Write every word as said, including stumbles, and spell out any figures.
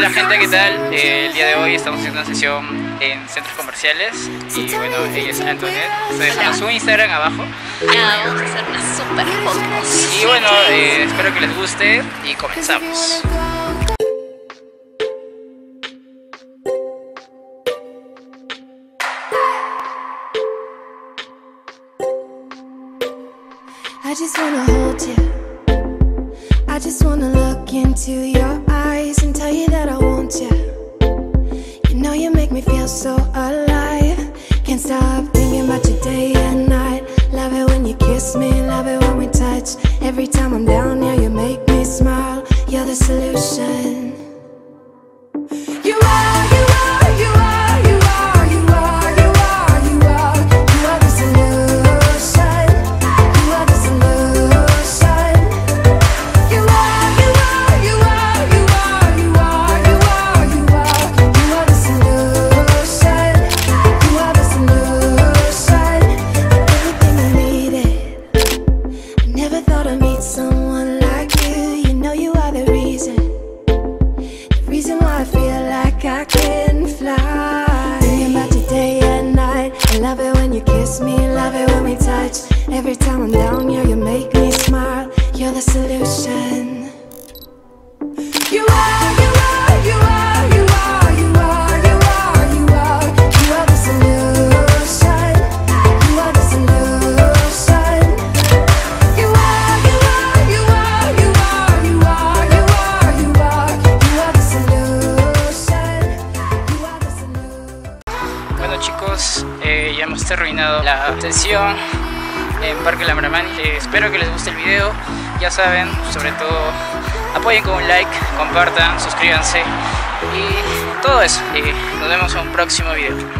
Hola gente, ¿qué tal? Eh, el día de hoy estamos haciendo una sesión en centros comerciales y bueno, ella es Antonia, se dejan su Instagram abajo. Ya, vamos a hacer unas super fotos. Y bueno, eh, espero que les guste y comenzamos. I just wanna hold you. I just wanna look into your eyes and tell you that I want you. You know you make me feel so alive. Can't stop thinking about you day and night. Love it when you kiss me, love it when we touch. Every time I'm down here, you make me smile. You're the solution. You are, you are, you are. Every time I'm down here, you make me smile. You're the solution. You are, you are, you are, you are, you are, you are, you are. You are the solution. You are the solution. You are, you are, you are, you are, you are, you are, you are. You are the solution. You are the solution. Bueno chicos, eh, ya hemos terminado la sesión en Parque Lambramani. Eh, espero que les guste el video. Ya saben, sobre todo apoyen con un like, compartan, suscríbanse y todo eso. Eh, nos vemos en un próximo video.